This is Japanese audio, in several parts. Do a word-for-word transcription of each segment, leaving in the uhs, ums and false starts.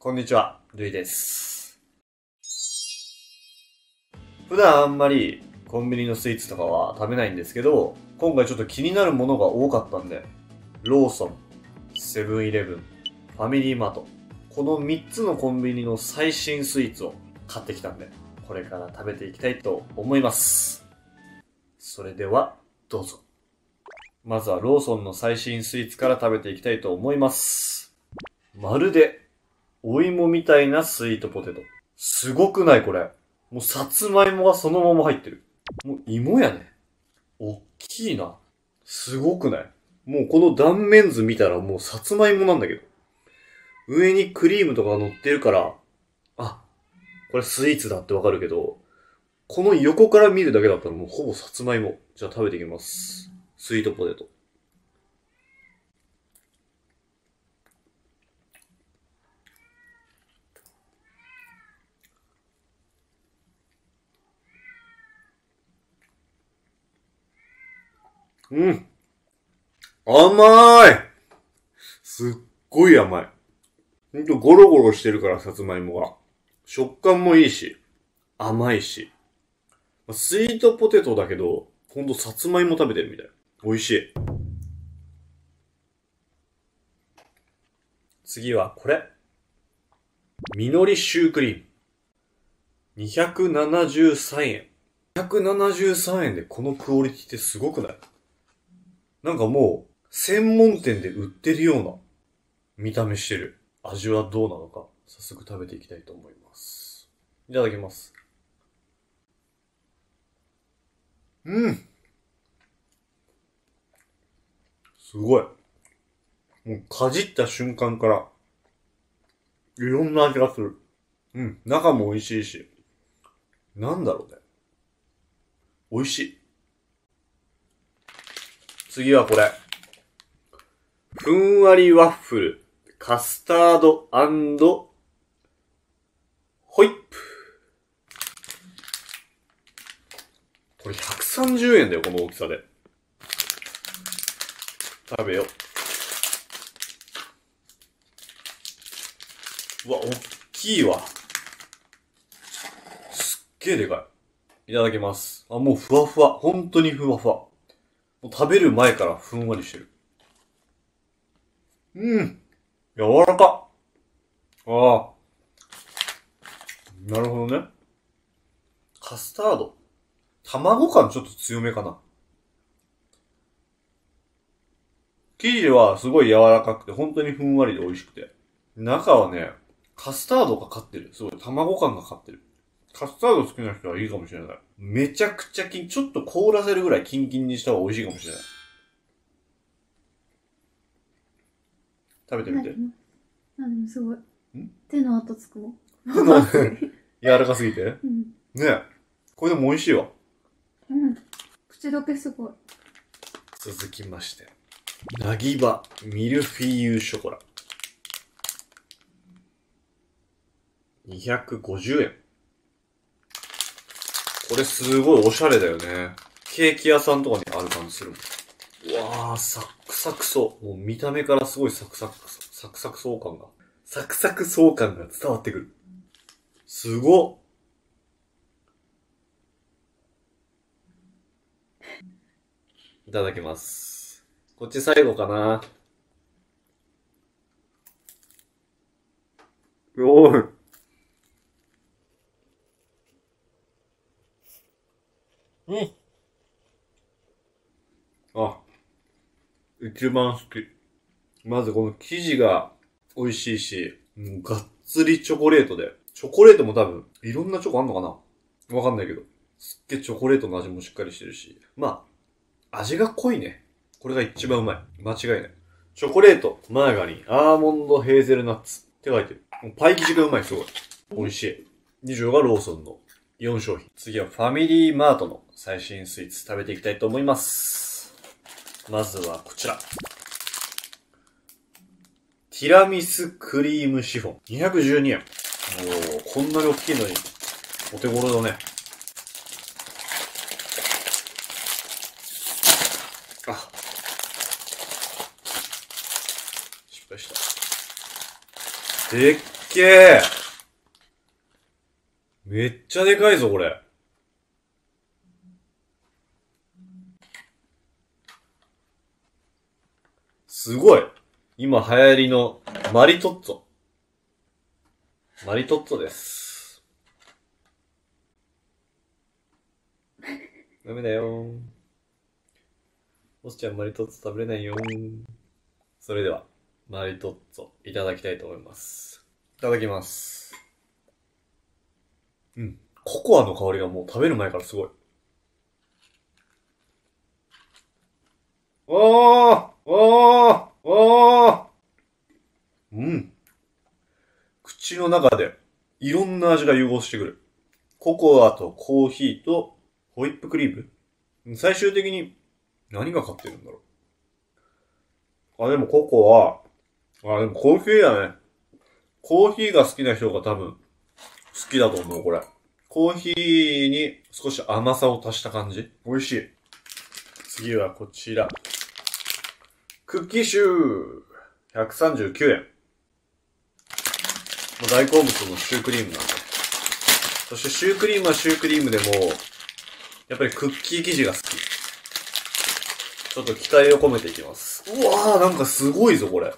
こんにちは、ルイです。普段あんまりコンビニのスイーツとかは食べないんですけど、今回ちょっと気になるものが多かったんで、ローソン、セブンイレブン、ファミリーマート、このみっつのコンビニの最新スイーツを買ってきたんで、これから食べていきたいと思います。それでは、どうぞ。まずはローソンの最新スイーツから食べていきたいと思います。まるで、お芋みたいなスイートポテト。すごくないこれ。もうさつまいもがそのまま入ってる。もう芋やね。おっきいな。すごくない？もうこの断面図見たらもうさつまいもなんだけど。上にクリームとかが乗ってるから、あ、これスイーツだってわかるけど、この横から見るだけだったらもうほぼさつまいも。じゃあ食べていきます。スイートポテト。うん。甘い！すっごい甘い。ほんとゴロゴロしてるから、さつまいもが。食感もいいし、甘いし。スイートポテトだけど、ほんとさつまいも食べてるみたい。美味しい。次はこれ。みのりシュークリーム。にひゃくななじゅうさんえん。にひゃくななじゅうさんえんでこのクオリティってすごくない？なんかもう、専門店で売ってるような見た目してる。味はどうなのか、早速食べていきたいと思います。いただきます。うん。すごい。もうかじった瞬間から、いろんな味がする。うん。中も美味しいし。なんだろうね。美味しい。次はこれ。ふんわりワッフル、カスタード&ホイップ。これひゃくさんじゅうえんだよ、この大きさで。食べよう。うわ、おっきいわ。すっげえでかい。いただきます。あ、もうふわふわ。本当にふわふわ。食べる前からふんわりしてる。うん。柔らか。ああ。なるほどね。カスタード。卵感ちょっと強めかな。生地はすごい柔らかくて、本当にふんわりで美味しくて。中はね、カスタードがかってる。すごい卵感がかってる。カスタード好きな人はいいかもしれない。めちゃくちゃキン、ちょっと凍らせるぐらいキンキンにした方が美味しいかもしれない。食べてみて。あ、でもすごい。手の跡つくの。手の跡柔らかすぎて、うん、ねえ。これでも美味しいわ。うん。口どけすごい。続きまして。なぎばミルフィーユショコラ。にひゃくごじゅうえん。これすごいおしゃれだよね。ケーキ屋さんとかにある感じするもん。うわー、サクサクそう。もう見た目からすごいサクサク、サクサクそう感が。サクサクそう感が伝わってくる。すごっ。いただきます。こっち最後かな。おーい。うん。あ、一番好き。まずこの生地が美味しいし、もうがっつりチョコレートで。チョコレートも多分、いろんなチョコあんのかな？わかんないけど。すっげえチョコレートの味もしっかりしてるし。まあ、味が濃いね。これが一番うまい。間違いない。チョコレート、マーガリン、アーモンド、ヘーゼルナッツって書いてる。もうパイ生地がうまい、すごい。美味しい。以上がローソンのよん商品。次はファミリーマートの最新スイーツ食べていきたいと思います。まずはこちら。ティラミスクリームシフォン。にひゃくじゅうにえん。おー、こんなに大きいのに、お手頃だね。あ。失敗した。でっけえ。めっちゃでかいぞ、これ。すごい。今流行りのマリトッツォ。マリトッツォです。ダメだよー。ボスちゃんマリトッツォ食べれないよー。それでは、マリトッツォいただきたいと思います。いただきます。うん。ココアの香りがもう食べる前からすごい。おーおーおーうん。口の中でいろんな味が融合してくる。ココアとコーヒーとホイップクリーム。最終的に何が勝ってるんだろう。あ、でもココア。あ、でもコーヒーだね。コーヒーが好きな人が多分好きだと思う、これ。コーヒーに少し甘さを足した感じ。美味しい。次はこちら。クッキーシュー !ひゃくさんじゅうきゅうえん。大好物のシュークリームなんだ。そしてシュークリームはシュークリームでも、やっぱりクッキー生地が好き。ちょっと期待を込めていきます。うわー、なんかすごいぞ、これ。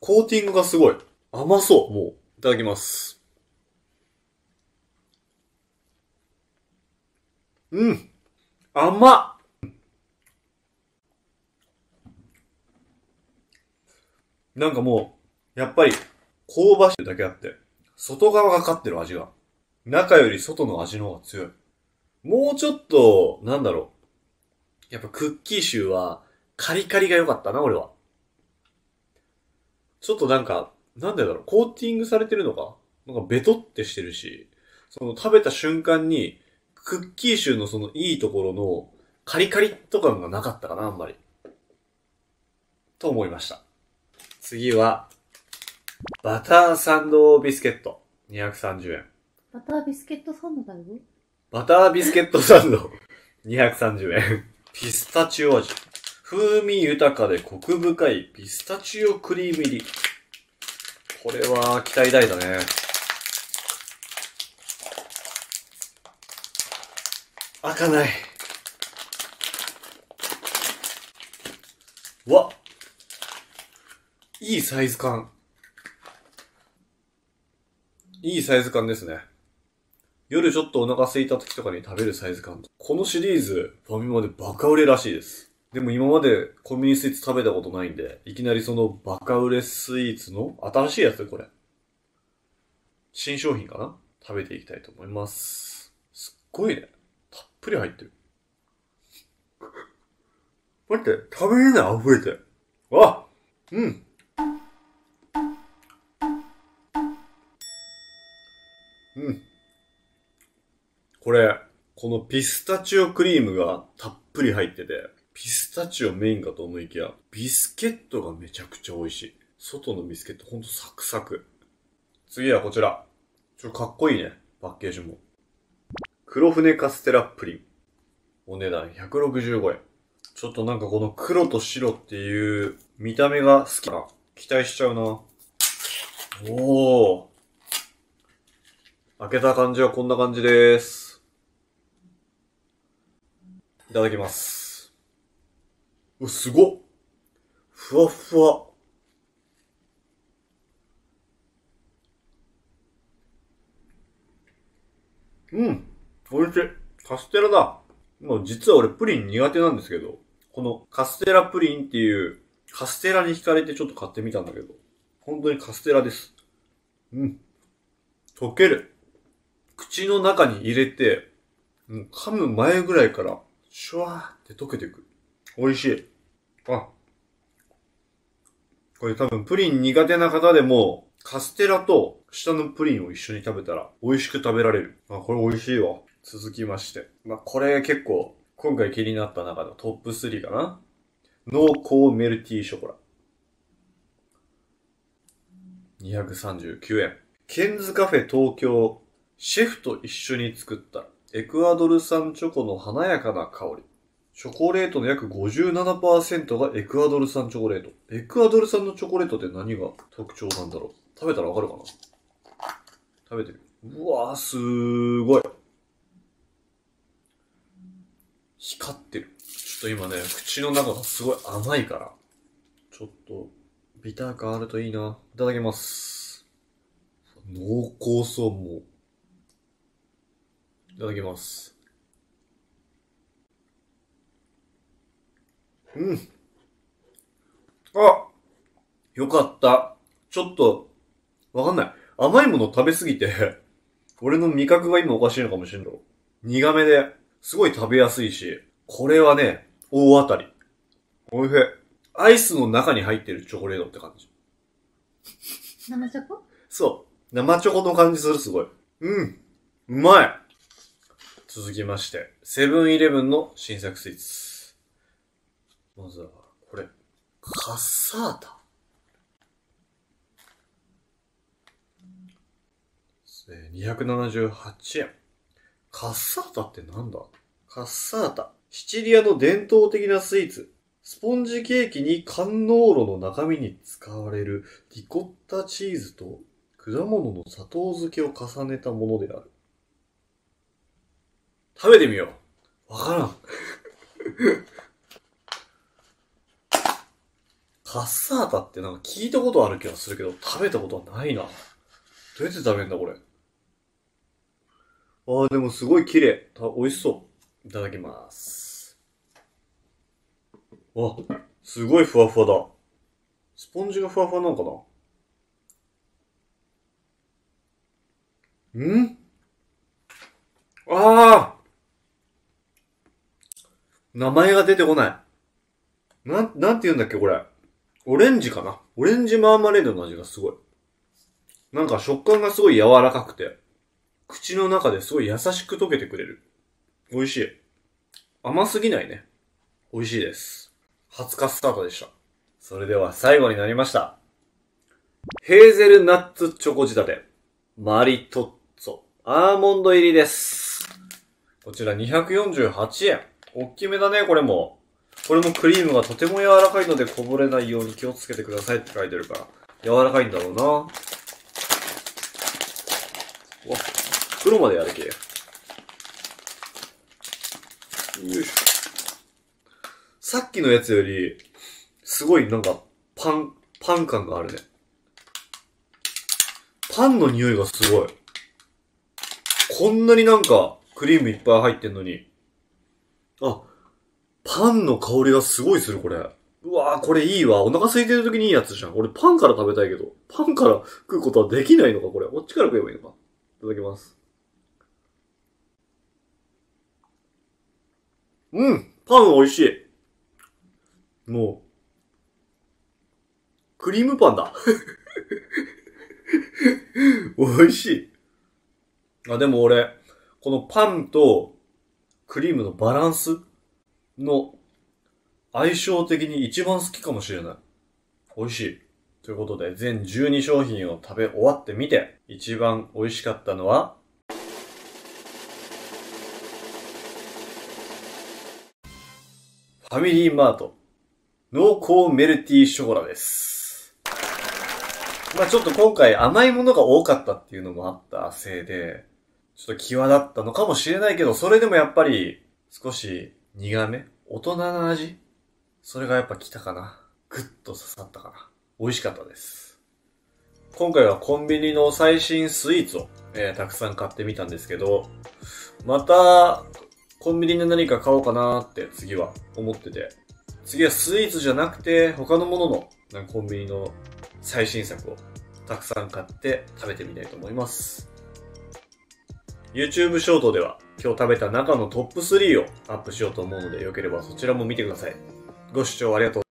コーティングがすごい。甘そう、もう。いただきます。うん甘っなんかもう、やっぱり、香ばしいだけあって、外側が勝ってる味が、中より外の味の方が強い。もうちょっと、なんだろう。やっぱクッキーシューは、カリカリが良かったな、俺は。ちょっとなんか、なんでだろう、コーティングされてるのかなんかベトってしてるし、その食べた瞬間に、クッキーシューのそのいいところの、カリカリとかがなかったかな、あんまり。と思いました。次は、バターサンドビスケット。にひゃくさんじゅうえん。バタービスケットサンドだよ。バタービスケットサンド。にひゃくさんじゅうえん。ピスタチオ味。風味豊かでコク深いピスタチオクリーム入り。これは期待大だね。開かない。わっ。いいサイズ感。いいサイズ感ですね。夜ちょっとお腹空いた時とかに食べるサイズ感。このシリーズ、ファミマでバカ売れらしいです。でも今までコンビニスイーツ食べたことないんで、いきなりそのバカ売れスイーツの新しいやつこれ。新商品かな？食べていきたいと思います。すっごいね。たっぷり入ってる。待って、食べれない溢れて。わっ！うん。うん。これ、このピスタチオクリームがたっぷり入ってて、ピスタチオメインかと思いきや、ビスケットがめちゃくちゃ美味しい。外のビスケットほんとサクサク。次はこちら。ちょっとかっこいいね。パッケージも。黒船カステラプリン。お値段ひゃくろくじゅうごえん。ちょっとなんかこの黒と白っていう見た目が好きな。期待しちゃうな。おー。開けた感じはこんな感じでーす。いただきます。う、すごっ。ふわふわ。うん。美味しい。カステラだ。もう実は俺プリン苦手なんですけど、このカステラプリンっていうカステラに惹かれてちょっと買ってみたんだけど、本当にカステラです。うん。溶ける。口の中に入れて、もう噛む前ぐらいから、シュワーって溶けていく。美味しい。あ。これ多分プリン苦手な方でも、カステラと下のプリンを一緒に食べたら、美味しく食べられる。あ、これ美味しいわ。続きまして。まあ、これ結構、今回気になった中のトップスリーかな。濃厚メルティーショコラ。にひゃくさんじゅうきゅうえん。ケンズカフェ東京。シェフと一緒に作ったエクアドル産チョコの華やかな香り。チョコレートの約 ごじゅうななパーセント がエクアドル産チョコレート。エクアドル産のチョコレートって何が特徴なんだろ食べたらわかるかな。食べてみる。うわー、すーごい光ってる。ちょっと今ね、口の中がすごい甘いから、ちょっとビター感あるといいな。いただきます。濃厚そう、もう。いただきます。うん。あ、よかった。ちょっと、わかんない。甘いもの食べすぎて、俺の味覚が今おかしいのかもしれんだろ。苦めで、すごい食べやすいし、これはね、大当たり。おいしい。アイスの中に入ってるチョコレートって感じ。生チョコ？そう。生チョコの感じする、すごい。うん。うまい。続きまして、セブンイレブンの新作スイーツ。まずは、これ。カッサータ。にひゃくななじゅうはちえん。カッサータってなんだ？カッサータ。シチリアの伝統的なスイーツ。スポンジケーキに甘濃露の中身に使われるリコッタチーズと果物の砂糖漬けを重ねたものである。食べてみよう。わからん。カッサータってなんか聞いたことある気がするけど、食べたことはないな。どうやって食べるんだこれ。ああ、でもすごい綺麗。美味しそう。いただきます。あ、すごいふわふわだ。スポンジがふわふわなのかな？ん？ああ！名前が出てこない。なん、なんて言うんだっけこれ。オレンジかな？オレンジマーマレードの味がすごい。なんか食感がすごい柔らかくて、口の中ですごい優しく溶けてくれる。美味しい。甘すぎないね。美味しいです。初カッサータでした。それでは最後になりました。ヘーゼルナッツチョコ仕立て。マリトッツォ。アーモンド入りです。こちらにひゃくよんじゅうはちえん。おっきめだね、これも。これもクリームがとても柔らかいのでこぼれないように気をつけてくださいって書いてるから。柔らかいんだろうな。うわ、袋までやるけ。よいしょ。さっきのやつより、すごいなんか、パン、パン感があるね。パンの匂いがすごい。こんなになんか、クリームいっぱい入ってんのに。あ、パンの香りがすごいする、これ。うわぁ、これいいわ。お腹空いてる時にいいやつじゃん。俺パンから食べたいけど、パンから食うことはできないのか、これ。こっちから食えばいいのか。いただきます。うん！パン美味しい。もう、クリームパンだ。美味しい。あ、でも俺、このパンとクリームのバランスの相性的に一番好きかもしれない。美味しい。ということで、全じゅうにしょうひんを食べ終わってみて、一番美味しかったのは、ファミリーマート、濃厚メルティーショコラです。まあちょっと今回甘いものが多かったっていうのもあったせいで、ちょっと際立ったのかもしれないけど、それでもやっぱり少し苦め？大人の味？それがやっぱ来たかな。ぐっと刺さったかな。美味しかったです。今回はコンビニの最新スイーツを、えー、たくさん買ってみたんですけど、またコンビニで何か買おうかなーって次は思ってて、次はスイーツじゃなくて他のもののなんかコンビニの最新作をたくさん買って食べてみたいと思います。YouTube ショートでは今日食べた中のトップスリーをアップしようと思うので、よければそちらも見てください。ご視聴ありがとうございました。